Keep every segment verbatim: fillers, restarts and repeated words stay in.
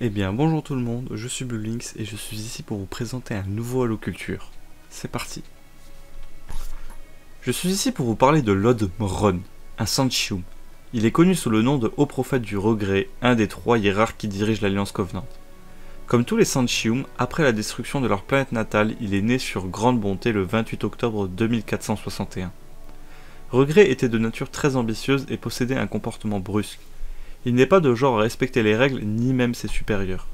Eh bien bonjour tout le monde, je suis BlueLinks et je suis ici pour vous présenter un nouveau Halo Culture. C'est parti. Je suis ici pour vous parler de Lod Moron, un San'Shyuum. Il est connu sous le nom de Haut Prophète du Regret, un des trois hiérarques qui dirigent l'Alliance Covenant. Comme tous les San'Shyuum, après la destruction de leur planète natale, il est né sur grande bonté le vingt-huit octobre deux mille quatre cent soixante et un. Regret était de nature très ambitieuse et possédait un comportement brusque. Il n'est pas de genre à respecter les règles ni même ses supérieurs.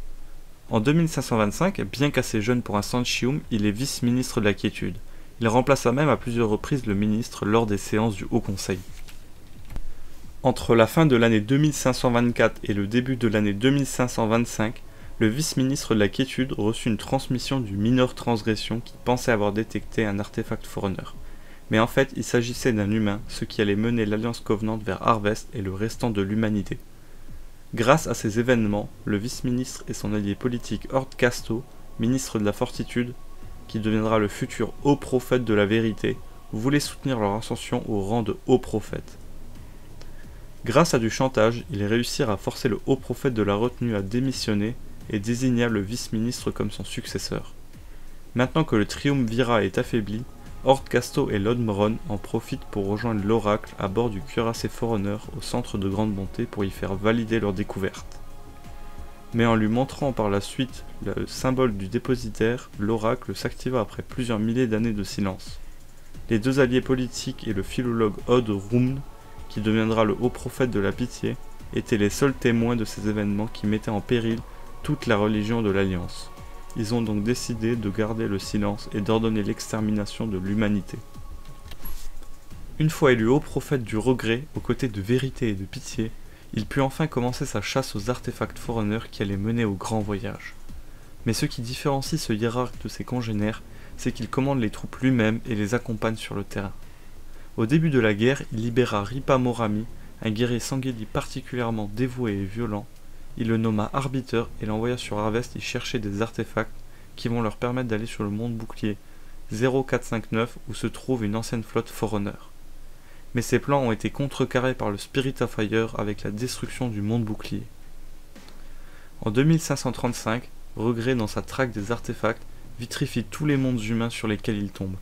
En deux mille cinq cent vingt-cinq, bien qu'assez jeune pour un San'Shyuum, il est vice-ministre de la Quiétude. Il remplaça même à plusieurs reprises le ministre lors des séances du Haut Conseil. Entre la fin de l'année deux mille cinq cent vingt-quatre et le début de l'année deux mille cinq cent vingt-cinq, le vice-ministre de la Quiétude reçut une transmission du mineur transgression qui pensait avoir détecté un artefact Forerunner. Mais en fait, il s'agissait d'un humain, ce qui allait mener l'Alliance Covenant vers Harvest et le restant de l'humanité. Grâce à ces événements, le vice-ministre et son allié politique Hord Casto, ministre de la Fortitude, qui deviendra le futur Haut Prophète de la Vérité, voulaient soutenir leur ascension au rang de Haut Prophète. Grâce à du chantage, ils réussirent à forcer le Haut Prophète de la Retenue à démissionner et désigna le vice-ministre comme son successeur. Maintenant que le triumvirat est affaibli, Haut Casto et Lod Moron en profitent pour rejoindre l'oracle à bord du cuirassé Forerunner au centre de Grande Bonté pour y faire valider leur découverte. Mais en lui montrant par la suite le symbole du dépositaire, l'oracle s'activa après plusieurs milliers d'années de silence. Les deux alliés politiques et le philologue Od Rum, qui deviendra le Haut Prophète de la Pitié, étaient les seuls témoins de ces événements qui mettaient en péril toute la religion de l'Alliance. Ils ont donc décidé de garder le silence et d'ordonner l'extermination de l'humanité. Une fois élu Haut Prophète du Regret, aux côtés de Vérité et de Pitié, il put enfin commencer sa chasse aux artefacts Forerunner qui allaient mener au Grand Voyage. Mais ce qui différencie ce hiérarque de ses congénères, c'est qu'il commande les troupes lui-même et les accompagne sur le terrain. Au début de la guerre, il libéra Ripa Morami, un guerrier Sanghéli particulièrement dévoué et violent. Il le nomma Arbiter et l'envoya sur Harvest y chercher des artefacts qui vont leur permettre d'aller sur le monde bouclier zéro quatre cent cinquante-neuf où se trouve une ancienne flotte Forerunner. Mais ces plans ont été contrecarrés par le Spirit of Fire avec la destruction du monde bouclier. En deux mille cinq cent trente-cinq, Regret dans sa traque des artefacts vitrifie tous les mondes humains sur lesquels il tombe.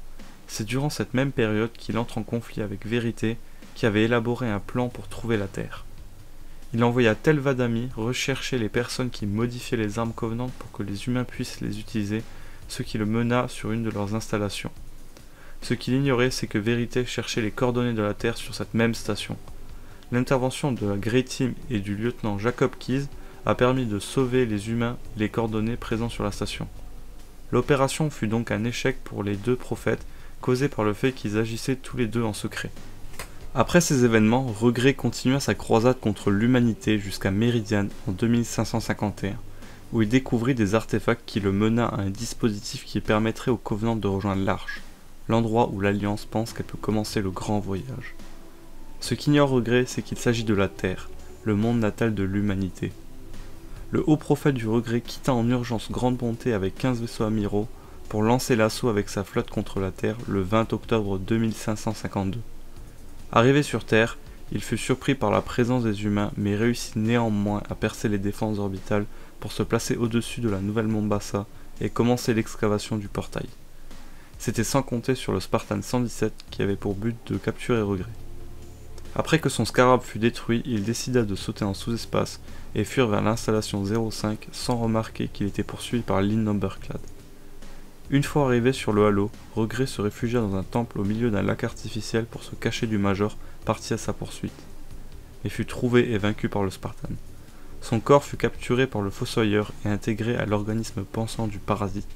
C'est durant cette même période qu'il entre en conflit avec Vérité qui avait élaboré un plan pour trouver la Terre. Il envoya Telvadami rechercher les personnes qui modifiaient les armes Covenant pour que les humains puissent les utiliser, ce qui le mena sur une de leurs installations. Ce qu'il ignorait, c'est que Vérité cherchait les coordonnées de la Terre sur cette même station. L'intervention de la Grey Team et du lieutenant Jacob Keys a permis de sauver les humains et les coordonnées présents sur la station. L'opération fut donc un échec pour les deux prophètes, causé par le fait qu'ils agissaient tous les deux en secret. Après ces événements, Regret continua sa croisade contre l'humanité jusqu'à Méridiane en deux mille cinq cent cinquante et un, où il découvrit des artefacts qui le mena à un dispositif qui permettrait aux Covenants de rejoindre l'Arche, l'endroit où l'Alliance pense qu'elle peut commencer le Grand Voyage. Ce qu'ignore Regret, c'est qu'il s'agit de la Terre, le monde natal de l'humanité. Le Haut Prophète du Regret quitta en urgence Grande Bonté avec quinze vaisseaux amiraux pour lancer l'assaut avec sa flotte contre la Terre le vingt octobre deux mille cinq cent cinquante-deux. Arrivé sur Terre, il fut surpris par la présence des humains mais réussit néanmoins à percer les défenses orbitales pour se placer au-dessus de la nouvelle Mombasa et commencer l'excavation du portail. C'était sans compter sur le Spartan cent dix-sept qui avait pour but de capturer Regret. Après que son scarab fut détruit, il décida de sauter en sous-espace et fuir vers l'installation zéro cinq sans remarquer qu'il était poursuivi par l'Inumberclad. Une fois arrivé sur le Halo, Regret se réfugia dans un temple au milieu d'un lac artificiel pour se cacher du Major parti à sa poursuite, mais fut trouvé et vaincu par le Spartan. Son corps fut capturé par le Fossoyeur et intégré à l'organisme pensant du Parasite.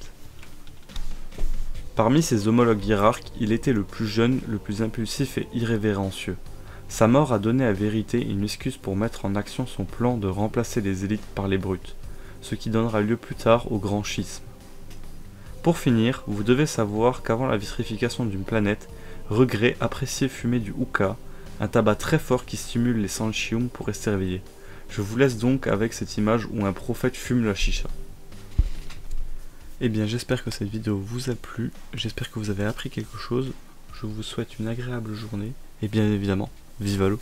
Parmi ses homologues hiérarques, il était le plus jeune, le plus impulsif et irrévérencieux. Sa mort a donné à Vérité une excuse pour mettre en action son plan de remplacer les élites par les brutes, ce qui donnera lieu plus tard au grand schisme. Pour finir, vous devez savoir qu'avant la vitrification d'une planète, Regret appréciait fumer du hookah, un tabac très fort qui stimule les San'Shyuum pour rester réveillés. Je vous laisse donc avec cette image où un prophète fume la chicha. Eh bien j'espère que cette vidéo vous a plu, j'espère que vous avez appris quelque chose, je vous souhaite une agréable journée, et bien évidemment, vive Halo!